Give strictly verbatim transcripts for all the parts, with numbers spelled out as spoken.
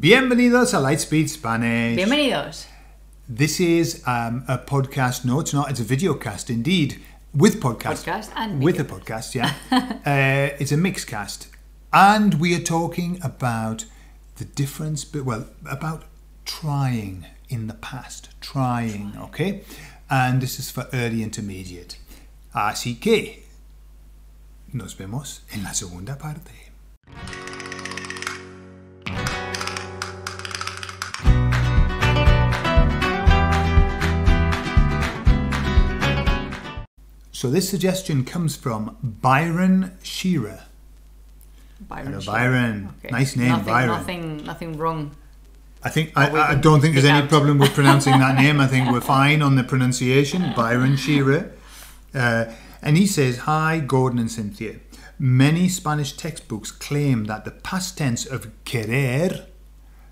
Bienvenidos a Lightspeed Spanish. Bienvenidos. This is um, a podcast. No, it's not. It's a video cast indeed. With podcast. Podcast and videocast. With a podcast, yeah. uh, it's a mixed cast. And we are talking about the difference, but well, about trying in the past. Trying, trying. Okay? And this is for early intermediate. Así que nos vemos en la segunda parte. So this suggestion comes from Byron Shearer. Byron. Hello, Byron. Okay. Nice name, nothing, Byron. Nothing, nothing wrong. I think I, I don't think there's any out. problem with pronouncing that name. I think we're fine on the pronunciation. Byron Shearer, uh, and he says, "Hi, Gordon and Cynthia. Many Spanish textbooks claim that the past tense of querer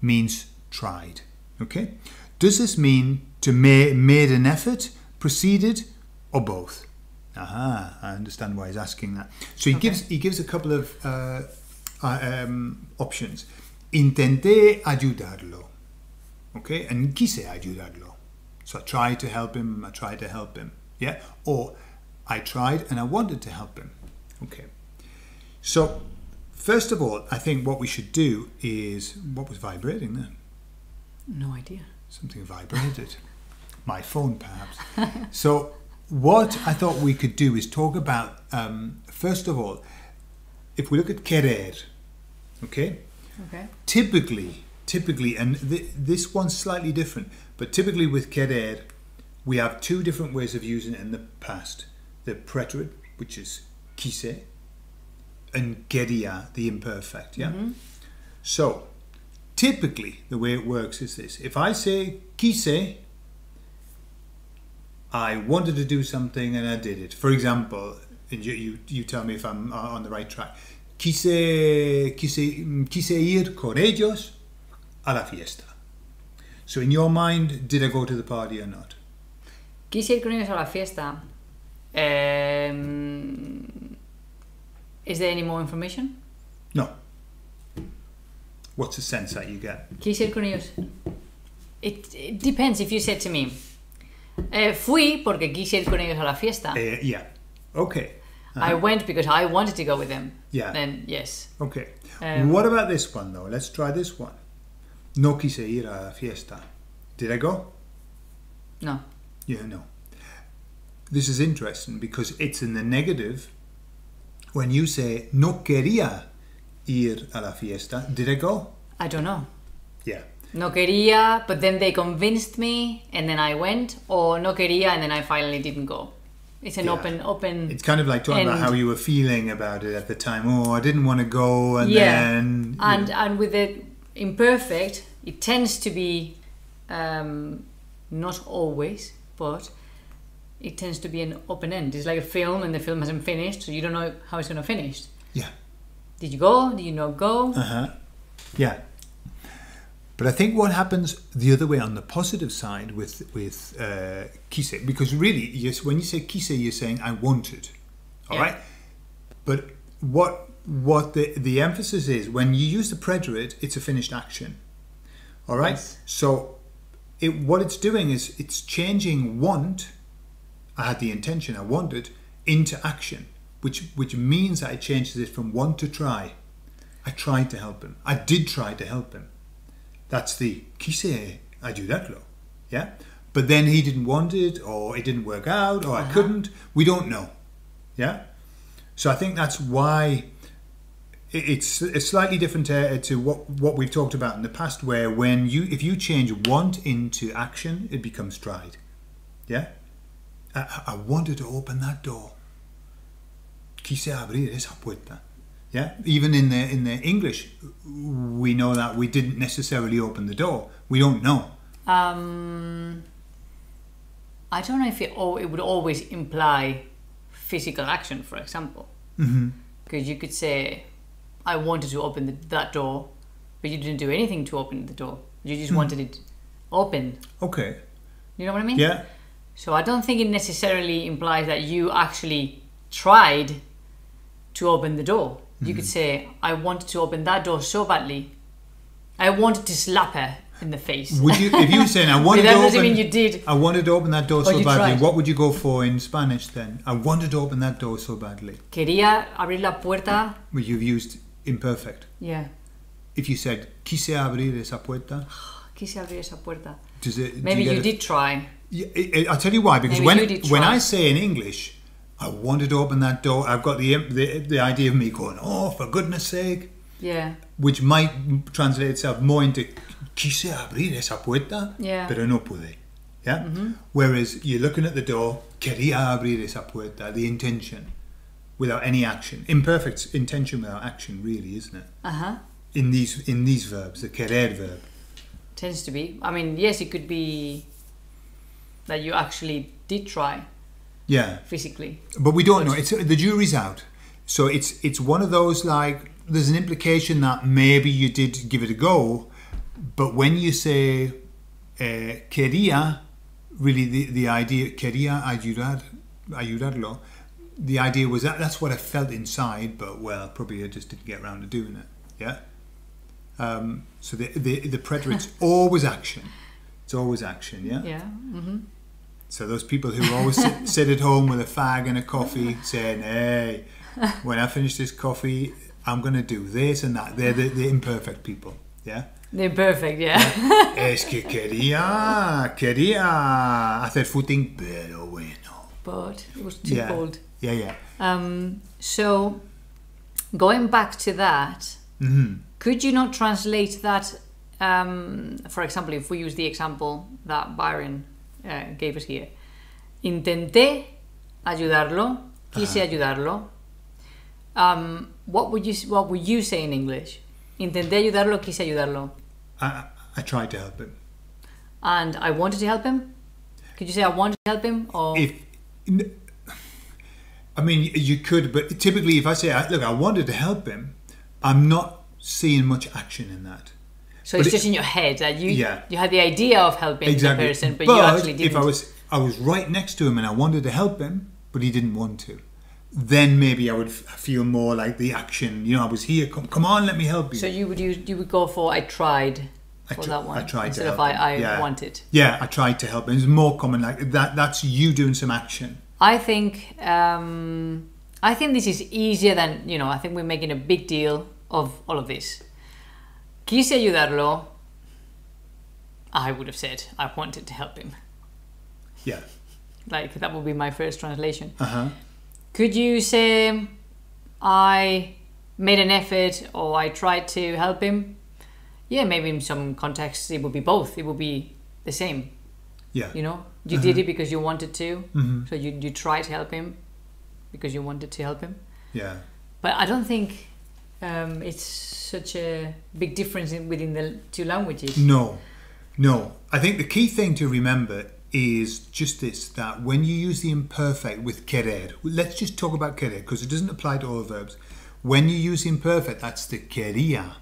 means tried. Okay, does this mean to ma made an effort, proceeded, or both?" Aha, I understand why he's asking that. So he okay. gives he gives a couple of uh, uh, um, options. Intenté ayudarlo. Okay, and quise ayudarlo. So I tried to help him, I tried to help him. Yeah, or I tried and I wanted to help him. Okay. So, first of all, I think what we should do is... What was vibrating then? No idea. Something vibrated. My phone, perhaps. So... What I thought we could do is talk about, um, first of all, if we look at querer, okay? Okay. Typically, typically, and th this one's slightly different, but typically with querer, we have two different ways of using it in the past. The preterite, which is quise, and quería, the imperfect, yeah? Mm-hmm. So, typically, the way it works is this. If I say quise, I wanted to do something and I did it. For example, and you, you, you tell me if I'm on the right track. Quise, quise, quise ir con ellos a la fiesta. So in your mind, did I go to the party or not? Quise ir con ellos a la fiesta. Um, is there any more information? No. What's the sense that you get? Quise ir con ellos. It, it depends if you said to me, Uh, fui porque quise ir con ellos a la fiesta. Uh, yeah. Okay. Uh-huh. I went because I wanted to go with them. Yeah. Then, yes. Okay. Um, what about this one, though? Let's try this one. No quise ir a la fiesta. Did I go? No. Yeah, no. This is interesting because it's in the negative. When you say, no quería ir a la fiesta, did I go? I don't know. Yeah. No quería, but then they convinced me, and then I went. Or no quería, and then I finally didn't go. It's an yeah. open, open. It's kind of like talking end. about how you were feeling about it at the time. Oh, I didn't want to go, and yeah. then and know. and with the imperfect, it tends to be um, not always, but it tends to be an open end. It's like a film, and the film hasn't finished, so you don't know how it's going to finish. Yeah. Did you go? Did you not go? Uh huh. Yeah. But I think what happens the other way on the positive side with with uh, quise, because really, yes, when you say quise, you're saying I wanted, all yeah. right. But what what the the emphasis is when you use the preterite, it's a finished action, all right. Yes. So it, what it's doing is it's changing want. I had the intention, I wanted, into action, which which means that it changes it from want to try. I tried to help him. I did try to help him. That's the quise ayudarlo, yeah? But then he didn't want it, or it didn't work out, or uh-huh. I couldn't. We don't know, yeah? So I think that's why it's, it's slightly different to, to what, what we've talked about in the past, where when you, if you change want into action, it becomes tried, yeah? I, I wanted to open that door. Quise abrir esa puerta. Yeah, even in the in the English, we know that we didn't necessarily open the door. We don't know. Um, I don't know if it all, it would always imply physical action, for example, because mm-hmm. you could say, "I wanted to open the, that door," but you didn't do anything to open the door. You just mm. wanted it open. Okay. You know what I mean? Yeah. So I don't think it necessarily implies that you actually tried to open the door. You could say, I wanted to open that door so badly, I wanted to slap her in the face. Would you, if you were saying, I wanted, that to, open, mean you did. I wanted to open that door so badly, tried. What would you go for in Spanish then? I wanted to open that door so badly. Quería abrir la puerta. Well, you've used imperfect. Yeah. If you said, quise abrir esa puerta. Quise abrir esa puerta. Does it, Maybe do you, you a, did try. Yeah, it, it, I'll tell you why, because Maybe when when I say in English, I wanted to open that door, I've got the, the, the idea of me going, oh, for goodness sake. Yeah. Which might translate itself more into, quise abrir esa puerta, yeah. pero no pude. Yeah? Mm-hmm. Whereas you're looking at the door, quería abrir esa puerta, the intention, without any action. Imperfect intention without action, really, isn't it? Uh-huh. In these, in these verbs, the querer verb. Tends to be. I mean, yes, it could be that you actually did try. Yeah. Physically. But we don't but know. It's, the jury's out. So it's, it's one of those, like, there's an implication that maybe you did give it a go, but when you say uh, quería, really the, the idea, quería ayudar, ayudarlo, the idea was that that's what I felt inside, but well, probably I just didn't get around to doing it. Yeah. Um, so the, the, the preterit's always action. It's always action, yeah? Yeah. Mm-hmm. So those people who always sit, sit at home with a fag and a coffee saying, hey, when I finish this coffee, I'm going to do this and that. They're the, the imperfect people, yeah? They're perfect, yeah. Es que quería, quería hacer footing, pero bueno. But it was too yeah. cold. Yeah, yeah. Um, so going back to that, mm-hmm. could you not translate that, um, for example, if we use the example that Byron uh, gave us here. Intenté ayudarlo, quise uh-huh. ayudarlo. Um, what would you what would you say in English? Intenté ayudarlo, quise ayudarlo. I, I tried to help him. And I wanted to help him? Could you say I wanted to help him? Or if, I mean, you could, but typically if I say, look, I wanted to help him, I'm not seeing much action in that. So but it's just it, in your head that you yeah. you had the idea of helping exactly. the person, but, but you actually didn't. If I was I was right next to him and I wanted to help him, but he didn't want to, then maybe I would feel more like the action. You know, I was here. Come, come on, let me help you. So you would you, you would go for I tried for I tr that one. I tried instead to help of I, I yeah. wanted. Yeah, I tried to help him. It's more common like that. That's you doing some action. I think um, I think this is easier than you know. I think we're making a big deal of all of this. Quise ayudarlo, I would have said, I wanted to help him. Yeah. Like, that would be my first translation. Uh-huh. Could you say, I made an effort or I tried to help him? Yeah, maybe in some contexts it would be both. It would be the same. Yeah. You know, you uh-huh. did it because you wanted to. Mm-hmm. So you, you tried to help him because you wanted to help him. Yeah. But I don't think... Um, it's such a big difference in, within the two languages. No, no. I think the key thing to remember is just this, that when you use the imperfect with querer, let's just talk about querer because it doesn't apply to all verbs. When you use the imperfect, that's the quería.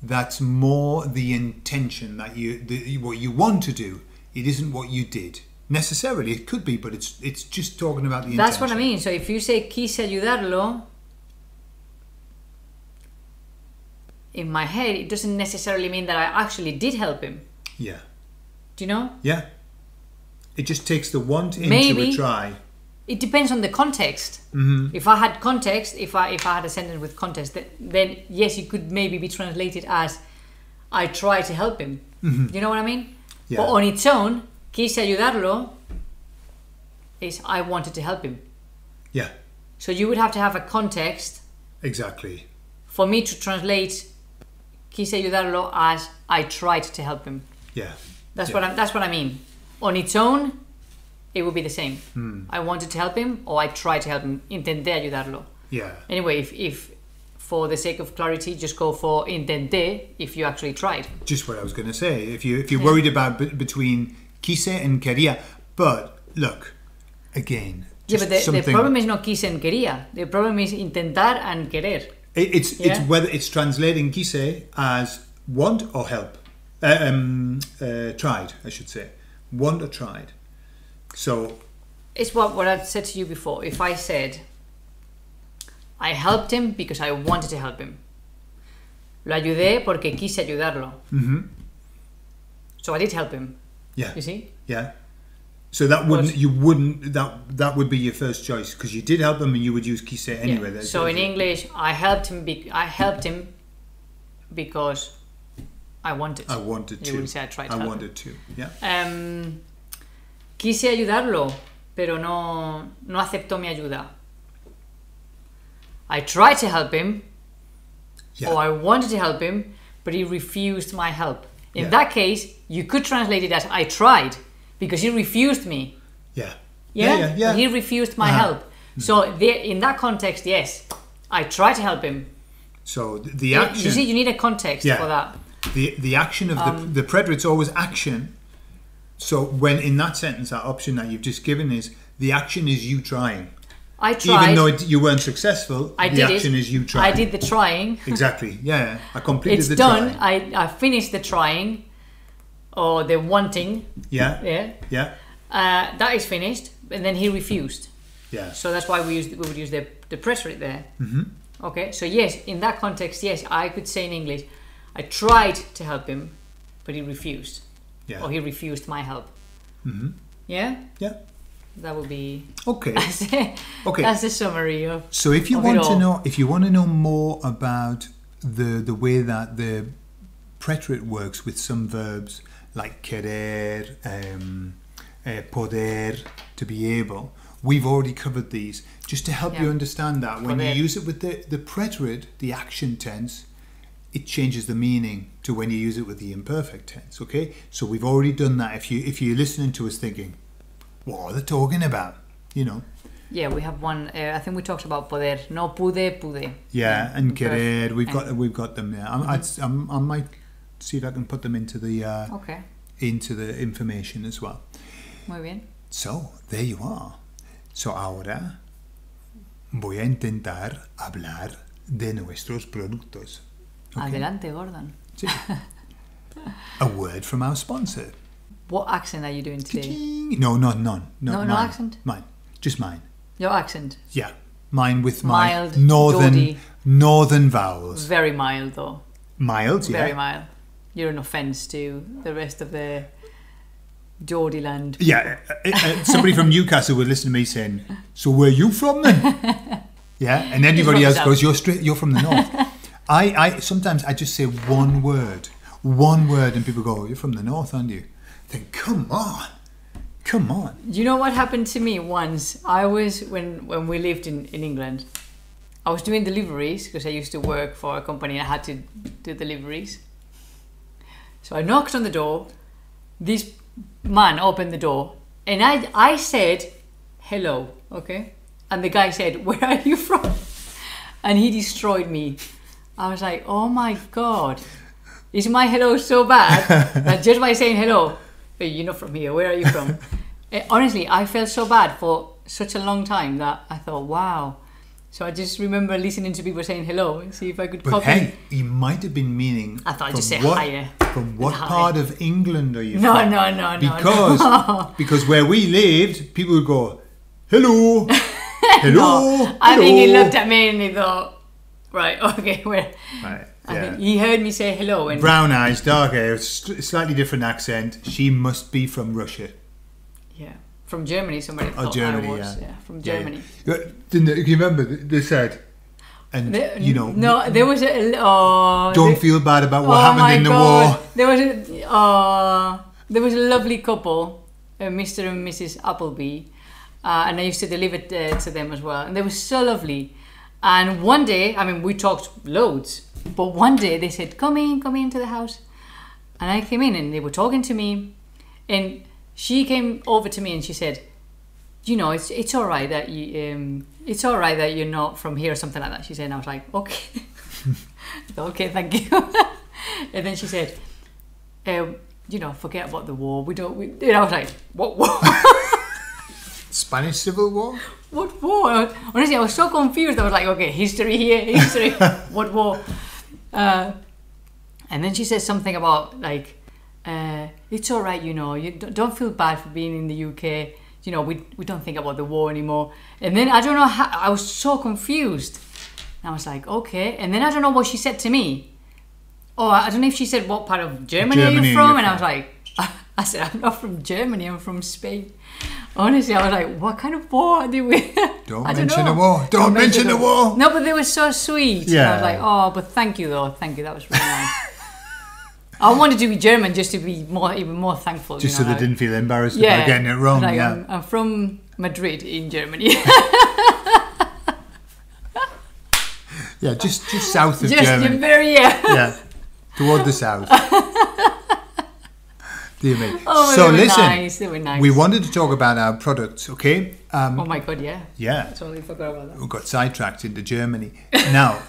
That's more the intention, that you the, what you want to do. It isn't what you did. Necessarily, it could be, but it's, it's just talking about the that's intention. That's what I mean. So if you say, quise ayudarlo, in my head, it doesn't necessarily mean that I actually did help him. Yeah. Do you know? Yeah. It just takes the want into Maybe. a try. It depends on the context. Mm-hmm. If I had context, if I if I had a sentence with context, then yes, it could maybe be translated as I try to help him. Mm-hmm. You know what I mean? Yeah. But on its own, quise ayudarlo is I wanted to help him. Yeah. So you would have to have a context. Exactly. For me to translate quise ayudarlo as I tried to help him. Yeah. That's yeah. what I, that's what I mean. On its own, it would be the same. Mm. I wanted to help him or I tried to help him. Intenté ayudarlo. Yeah. Anyway, if, if for the sake of clarity, just go for intenté if you actually tried. Just what I was going to say. If, you, if you're yeah. worried about b between quise and quería. But look, again. Yeah, but the, the problem is not quise and quería. The problem is intentar and querer. It's yeah. it's whether it's translating quise as want or help, uh, um, uh, tried I should say, want or tried. So it's what what I've said to you before. If I said I helped him because I wanted to help him, Lo ayudé porque quise ayudarlo. Mm-hmm. So I did help him. Yeah. You see? Yeah. So that wouldn't, you wouldn't, that that would be your first choice, because you did help him and you would use quise anyway. Yeah. So in English, I helped him. Be, I helped him because I wanted. I wanted to. You would say I tried. I help wanted him. to. Yeah. Um, quise ayudarlo, pero no no aceptó mi ayuda. I tried to help him, yeah. or I wanted to help him, but he refused my help. In yeah. that case, you could translate it as I tried, because he refused me. Yeah. Yeah, yeah, yeah, yeah. He refused my uh-huh. help. Mm-hmm. So there, in that context, yes, I tried to help him. So the action... You see, you need a context yeah. for that. The, the action of um, the, the preterite's always action. So when in that sentence, that option that you've just given is, the action is you trying. I tried. Even though it, you weren't successful, I the did action it. is you trying. I did the trying. Exactly, yeah. I completed it's the done. trying. It's done. I finished the trying, or the wanting. Yeah. Yeah. Yeah. Uh, that is finished, and then he refused. Yeah. So that's why we, used, we would use the, the preterite there. Mm-hmm. Okay, so yes, in that context, yes, I could say in English, I tried to help him, but he refused. Yeah. Or he refused my help. Mm-hmm. Yeah? Yeah. That would be okay. That's a, okay. That's a summary of. So if you want to know, if you want to know more about the the way that the preterite works with some verbs like querer, um, uh, poder, to be able, we've already covered these. Just to help yeah. you understand that when poder. you use it with the the preterite, the action tense, it changes the meaning to when you use it with the imperfect tense. Okay, so we've already done that. If you if you're listening to us thinking, what are they talking about? You know. Yeah, we have one. Uh, I think we talked about poder. No pude, pude. Yeah, and querer. We've got we've got them there. I'm, mm-hmm. I'm, I might see if I can put them into the uh, okay. into the information as well. Muy bien. So there you are. So ahora voy a intentar hablar de nuestros productos. Okay. Adelante, Gordon. Sí. A word from our sponsor. What accent are you doing today? No, not none. No, no, no mine. accent? Mine. Just mine. Your accent? Yeah. Mine with my mild, northern Geordie. northern vowels. Very mild, though. Mild, yeah. Very mild. You're an offence to the rest of the Geordie land. Yeah. Uh, uh, somebody from Newcastle would listen to me saying, so where are you from then? Yeah. And anybody else goes, you're, straight, you're from the north. I, I sometimes I just say one word. One word and people go, you're from the north, aren't you? Think, come on, come on. You know what happened to me once? I was, when, when we lived in, in England, I was doing deliveries because I used to work for a company and I had to do deliveries. So I knocked on the door, this man opened the door and I, I said, hello, okay? And the guy said, where are you from? And he destroyed me. I was like, oh my God, is my hello so bad that just by saying hello, but you're not from here, where are you from? It, honestly, I felt so bad for such a long time that I thought, wow. So I just remember listening to people saying hello and see if I could but copy. Hey, you might have been meaning... I thought I'd just say what, hiya. From what hiya. part of England are you no, from? No, no, no, because, no. Because where we lived, people would go, hello, hello, no. I hello. think he looked at me and he thought, right, okay, where... Right. I yeah. think he heard me say hello. And brown eyes, dark hair, slightly different accent. She must be from Russia. Yeah, from Germany. Somebody thought oh, Germany, I was. Yeah. yeah, from Germany. Yeah, yeah. Didn't they, you remember? They said, and the, you know. No, there was a. Oh, don't the, feel bad about what oh happened my in the God. war. There was a. Oh, there was a lovely couple, uh, Mister and Missus Appleby, uh, and I used to deliver uh, to them as well, and they were so lovely. And one day, I mean, we talked loads. But one day they said, come in, come into the house. And I came in and they were talking to me. And she came over to me and she said, you know, it's it's all right that you, um, it's all right that you're not from here or something like that. She said, and I was like, okay. Okay, thank you. And then she said, um, you know, forget about the war. We don't, we, and I was like, what war? Spanish Civil War? What war? I was, honestly, I was so confused. I was like, okay, history here, history, what war? Uh, and then she says something about like, uh, it's all right, you know, you don't feel bad for being in the U K. You know, we, we don't think about the war anymore. And then I don't know how, I was so confused. And I was like, okay. And then I don't know what she said to me, oh, I don't know if she said, what part of Germany, Germany are you from? And I was like, I said, I'm not from Germany, I'm from Spain. Honestly, I was like, what kind of war did we... Don't mention the war. Don't mention the war. No, but they were so sweet. Yeah. And I was like, oh, but thank you, though. Thank you. That was really nice. I wanted to be German just to be more, even more thankful. Just you know, so they didn't feel embarrassed yeah, about getting it wrong. Like, yeah. I'm, I'm from Madrid in Germany. yeah, just, just south of just Germany. Just very, yeah. Yeah, toward the south. Dear me. Oh, so they were listen, nice. They were nice. We wanted to talk about our products, okay? Um, oh my God, yeah. Yeah. I totally forgot about that. We got sidetracked into Germany. Now,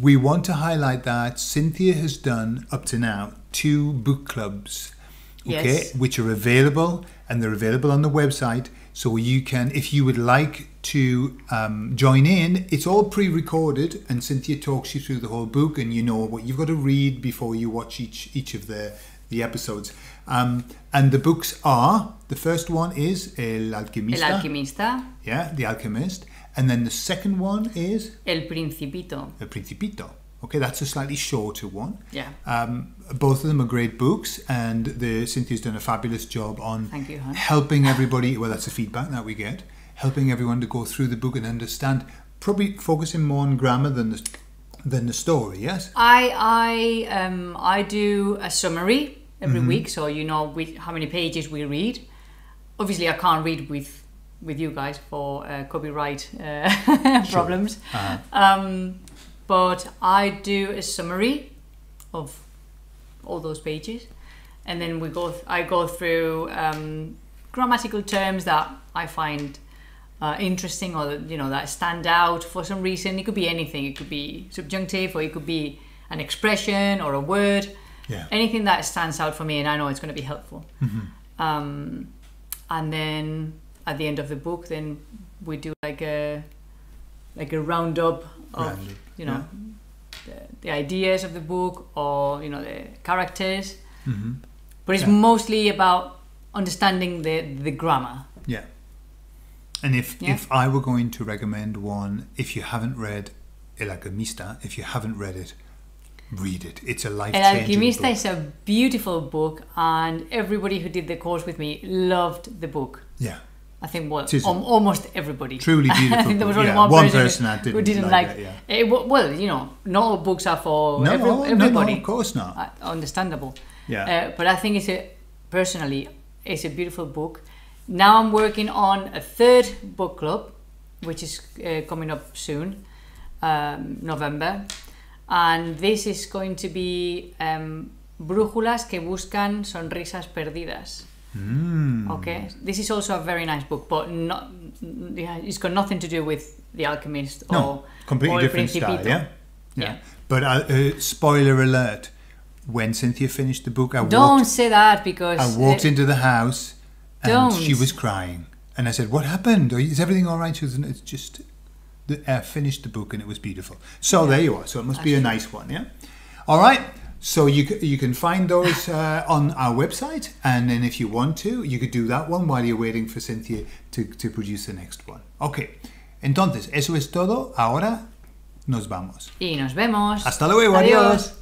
we want to highlight that Cynthia has done, up to now, two book clubs, okay? Yes. Which are available, and they're available on the website. So you can, if you would like to um, join in, it's all pre-recorded and Cynthia talks you through the whole book and you know what you've got to read before you watch each each of the, the episodes. Um, and the books are, the first one is El Alquimista. El Alquimista. Yeah, The Alchemist. And then the second one is? El Principito. El Principito. Okay, that's a slightly shorter one. Yeah. Um, both of them are great books, and the Cynthia's done a fabulous job on Thank you, hon. helping everybody. Well, that's the feedback that we get, helping everyone to go through the book and understand. Probably focusing more on grammar than the than the story. Yes. I I um I do a summary every mm-hmm. week, so you know we, how many pages we read. Obviously, I can't read with with you guys for uh, copyright uh, sure. problems. Uh-huh. Um. But I do a summary of all those pages, and then we go. Th I go through um, grammatical terms that I find uh, interesting, or that, you know, that stand out for some reason. It could be anything. It could be subjunctive, or it could be an expression or a word. Yeah. Anything that stands out for me, and I know it's going to be helpful. Mm-hmm. Um, and then at the end of the book, then we do like a like a roundup of. Round you know, yeah. the, the ideas of the book, or, you know, the characters. Mm-hmm. But it's yeah. mostly about understanding the, the grammar. Yeah. And if, yeah. if I were going to recommend one, if you haven't read El Alquimista, if you haven't read it, read it. It's a life-changing book. El Alquimista is a beautiful book, and everybody who did the course with me loved the book. Yeah. I think what well, almost everybody. Truly beautiful. I think there was only yeah, one, one person, person that didn't who didn't like, like it. Yeah. it. Well, you know, not all books are for no, every, everybody. No, no, of course not. Uh, understandable. Yeah. Uh, but I think it's a personally, it's a beautiful book. Now I'm working on a third book club, which is uh, coming up soon, um, November, and this is going to be um, Brújulas que buscan sonrisas perdidas. Mm. Okay, this is also a very nice book, but not yeah, it's got nothing to do with The Alchemist or no, completely or different style. Yeah? yeah, yeah. But uh, uh, spoiler alert: when Cynthia finished the book, I don't walked, say that because I walked it, into the house and don't. she was crying, and I said, "What happened? Is everything all right?" She was, "It's just the, uh, finished the book and it was beautiful." So yeah. there you are. So it must I be a nice one. Yeah. All right. So you, you can find those uh, on our website, and then if you want to, you could do that one while you're waiting for Cynthia to, to produce the next one. Okay, entonces, eso es todo. Ahora nos vamos. Y nos vemos. Hasta luego. Adiós. Adiós.